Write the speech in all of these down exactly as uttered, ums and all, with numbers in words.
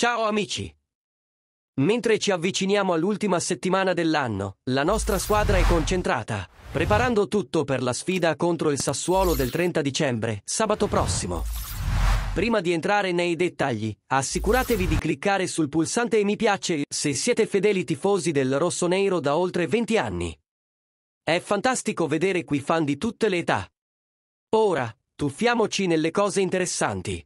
Ciao amici! Mentre ci avviciniamo all'ultima settimana dell'anno, la nostra squadra è concentrata, preparando tutto per la sfida contro il Sassuolo del trenta dicembre, sabato prossimo. Prima di entrare nei dettagli, assicuratevi di cliccare sul pulsante mi piace se siete fedeli tifosi del rossonero da oltre venti anni. È fantastico vedere qui fan di tutte le età. Ora, tuffiamoci nelle cose interessanti.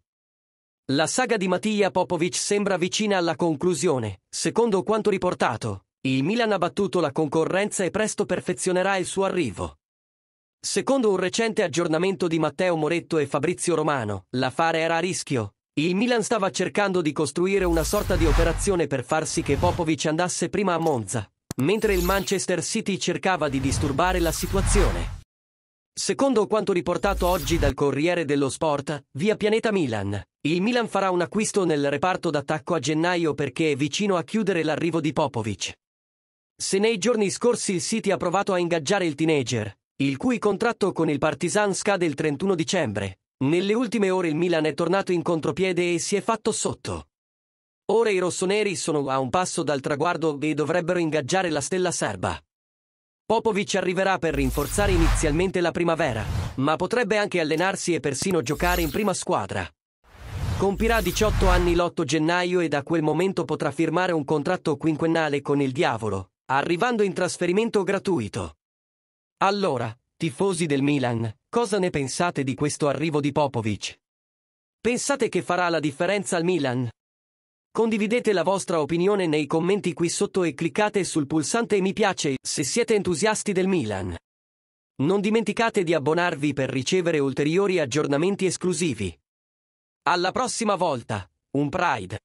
La saga di Matija Popović sembra vicina alla conclusione. Secondo quanto riportato, il Milan ha battuto la concorrenza e presto perfezionerà il suo arrivo. Secondo un recente aggiornamento di Matteo Moretto e Fabrizio Romano, l'affare era a rischio. Il Milan stava cercando di costruire una sorta di operazione per far sì che Popović andasse prima a Monza, mentre il Manchester City cercava di disturbare la situazione. Secondo quanto riportato oggi dal Corriere dello Sport, via Pianeta Milan, il Milan farà un acquisto nel reparto d'attacco a gennaio perché è vicino a chiudere l'arrivo di Popović. Se nei giorni scorsi il City ha provato a ingaggiare il teenager, il cui contratto con il Partizan scade il trentuno dicembre, nelle ultime ore il Milan è tornato in contropiede e si è fatto sotto. Ora i rossoneri sono a un passo dal traguardo e dovrebbero ingaggiare la stella serba. Popović arriverà per rinforzare inizialmente la primavera, ma potrebbe anche allenarsi e persino giocare in prima squadra. Compirà diciotto anni l'otto gennaio e da quel momento potrà firmare un contratto quinquennale con il diavolo, arrivando in trasferimento gratuito. Allora, tifosi del Milan, cosa ne pensate di questo arrivo di Popović? Pensate che farà la differenza al Milan? Condividete la vostra opinione nei commenti qui sotto e cliccate sul pulsante mi piace se siete entusiasti del Milan. Non dimenticate di abbonarvi per ricevere ulteriori aggiornamenti esclusivi. Alla prossima volta, un Pride!